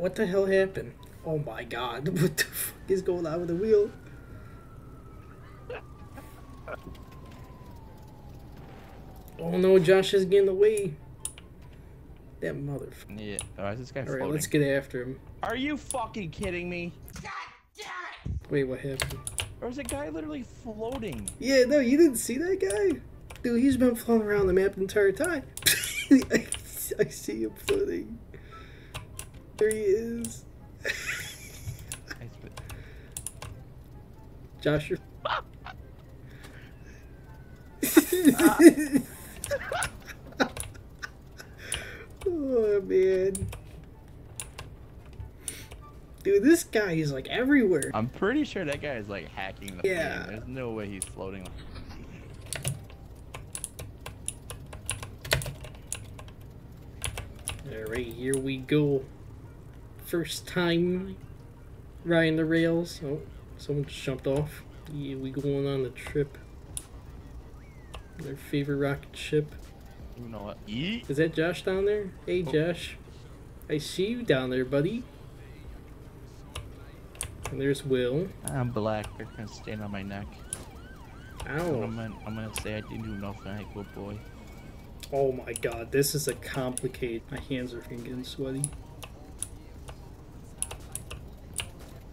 What the hell happened? Oh my god, what the fuck is going on with the wheel? Oh no, Josh is getting away. That motherfucker. Yeah, alright, this guy floating. Alright, let's get after him. Are you fucking kidding me? God damn it! Wait, what happened? There was a guy literally floating. Yeah, no, you didn't see that guy? Dude, he's been floating around the map the entire time. I see him floating. There he is. Josh, you're... Oh, man. Dude, this guy is, like, everywhere. I'm pretty sure that guy is, like, hacking the game. There's no way he's floating. Alright, here we go. First time riding the rails. Oh, someone jumped off. Yeah, we going on a trip. Their favorite rocket ship. You know what? Is that Josh down there? Hey, Josh. I see you down there, buddy. And there's Will. I'm black. They're gonna stand on my neck. Ow. I'm gonna say I didn't do nothing. I good boy. Oh my god, this is a complicated. My hands are getting sweaty.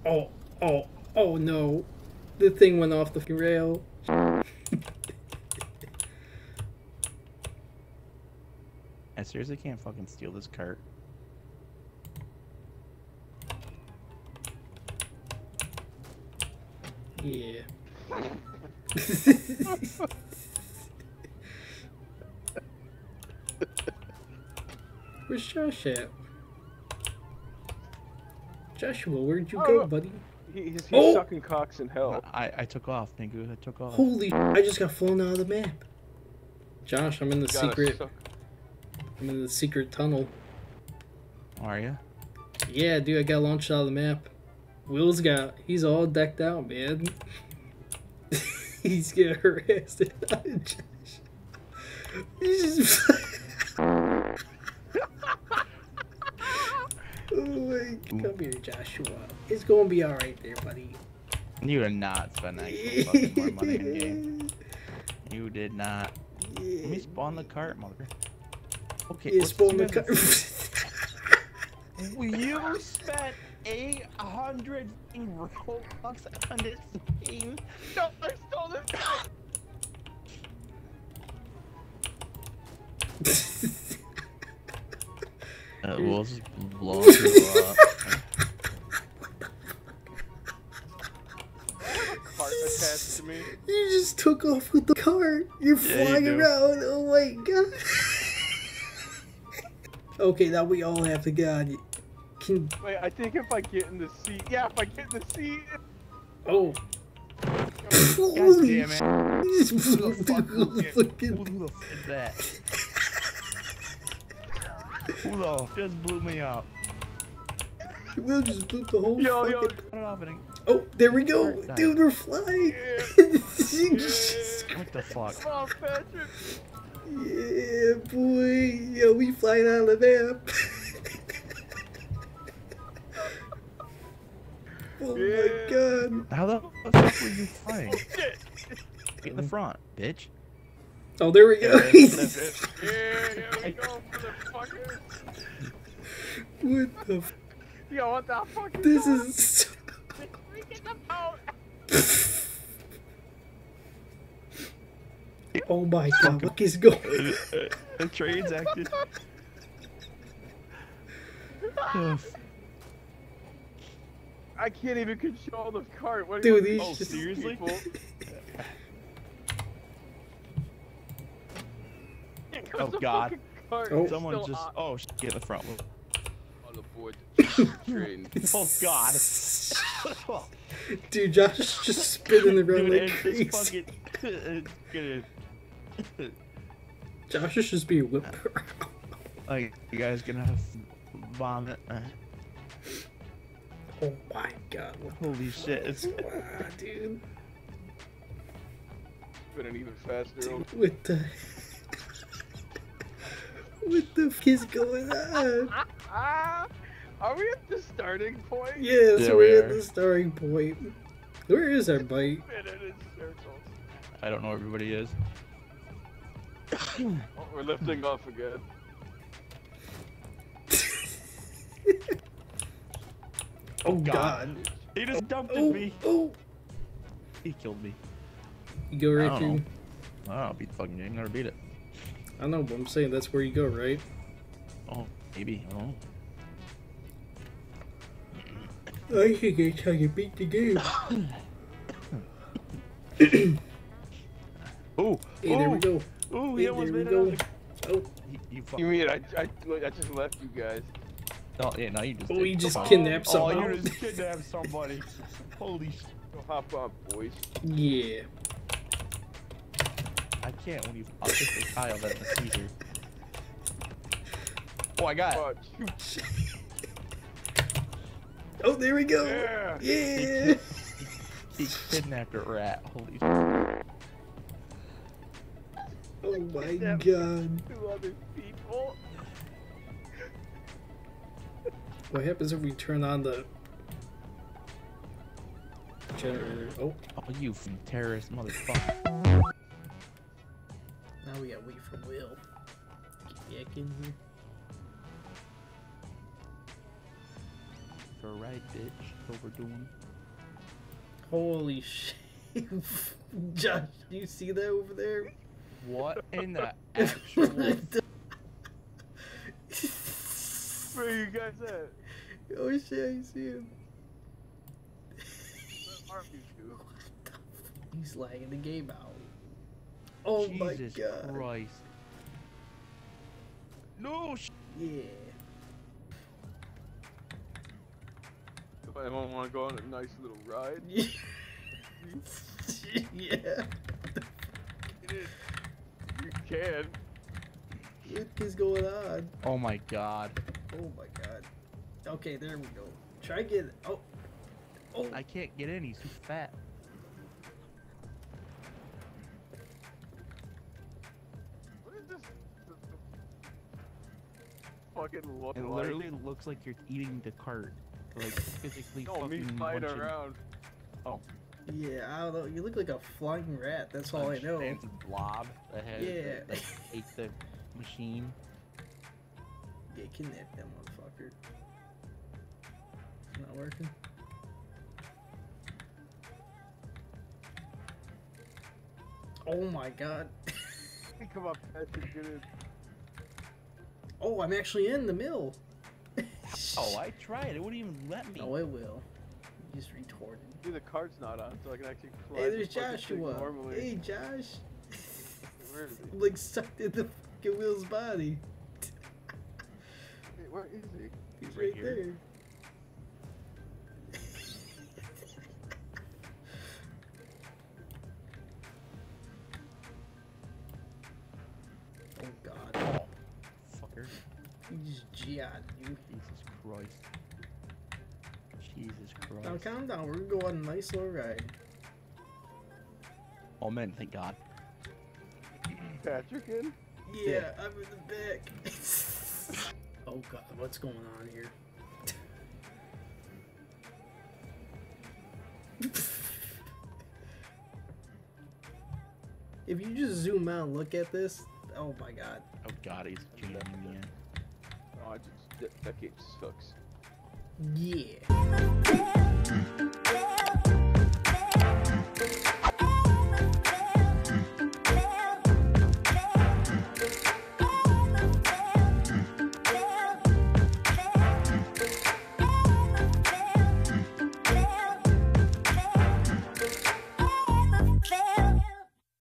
Oh, oh, oh no. The thing went off the rail. I seriously can't fucking steal this cart. Yeah. Where's Josh at? Joshua, where'd you go, buddy? He's sucking cocks in hell. I took off, Pingu. I took off. Holy! I just got flown out of the map. Josh, I'm in the secret. I'm in the secret tunnel. Are ya? Yeah, dude, I got launched out of the map. Will's got... He's all decked out, man. He's getting harassed. He's just... Oh my... Come here, Joshua. It's gonna be alright there, buddy. You did not spend that fucking more money in the game. You did not. Yeah. Let me spawn the cart, mother. Okay, yeah, you spent 800 Robux on this game. No, I stole this. That was blown up. Cart attached to me. You just took off with the cart. You're flying around. Oh my god. Okay, now we all have to get on. Wait, I think if I get in the seat. Yeah, if I get in the seat. Oh. Holy shit. Who the fuck is that? Who the fuck just blew me up? Will just blew the whole fucking... Oh, there we go. Dude, we're flying. Yeah. What the fuck? Oh, Patrick. Yeah, boy. Yo, we flying out of the map. Oh my god. How the fuck were you flying? Get in the front, bitch. Oh, there we go. Here we go, motherfucker. What the fuck? Yo, what the fuck? This is... We get the boat. Oh my god, what is going on? The train's acting. I can't even control the cart. What dude, these seriously? Oh god. Oh, someone just. Oh, get the front wheel. All aboard the train. Oh god. Dude, Josh is just spinning the road like crazy. Josh is just being whipped around. Like, you guys gonna have vomit. Oh my god. Holy shit. It's... Wow, dude. It's been an even faster dude, what the... What the f*** is going on? Are we at the starting point? Yes, yeah, we're at the starting point. Where is our bike? I don't know where everybody is. Oh, we're lifting off again. Oh God. He just dumped me. Oh. He killed me. You go right through. I don't know, beat the fucking game. Never beat it. I know, but I'm saying that's where you go, right? Oh, maybe. I don't know. I think that's how you beat the game. Oh, hey, there we go. Oh, hey, he almost made it. Oh, you mean I just left you guys? Oh, yeah, no, you just. Oh, you just kidnapped somebody. Oh, you just kidnapped somebody. Holy shit. Hop on, boys. Yeah. I can't when you pop this tile that's a Caesar. Oh, I got it. Oh, there we go. Yeah. Yeah. He kidnapped a rat. Holy shit. Oh my God! 2 other people. What happens if we turn on the generator? Oh! Oh, you terrorist motherfucker! Now we gotta wait for Will. Get back in here. For a ride, bitch. That's what we're doing. Holy shit! Josh, do you see that over there? What in the actual? Where you guys at? Oh shit, I see him. What the fuck? He's lagging the game out. Oh Jesus my God. Jesus Christ. No shit. Yeah. If I don't want to go on a nice little ride. Yeah. Yeah. It is. You can. What is going on? Oh my God. Oh my God. Okay, there we go. Try get. Oh. Oh. I can't get in. He's too fat. What is this? Fucking look. It literally looks like you're eating the cart. Like physically. Oh, me fight around. Oh. Yeah, I don't know. You look like a flying rat. That's all I know. It's a blob that has like, ate the machine. Yeah, kidnap that motherfucker. It's not working. Oh my God. Come on, Patrick, get in. Oh, I'm actually in the mill. Oh, I tried. It wouldn't even let me. Oh, it will. Just retorted. Dude, the card's not on, so I can actually. Hey, there's Joshua. Hey, Josh. Where is he? Like sucked in the fucking Will's body. Wait, where is he? He's right here. There. Oh God. Oh, fucker. He just G-od you. Jesus Christ. Jesus Christ. Now calm down, we're gonna go on a nice little ride. Oh man, thank God. Patrick in? Yeah, I'm in the back. Oh God, what's going on here? If you just zoom out and look at this, oh my God. Oh God, he's jamming me in. Oh, that game sucks. Yeah.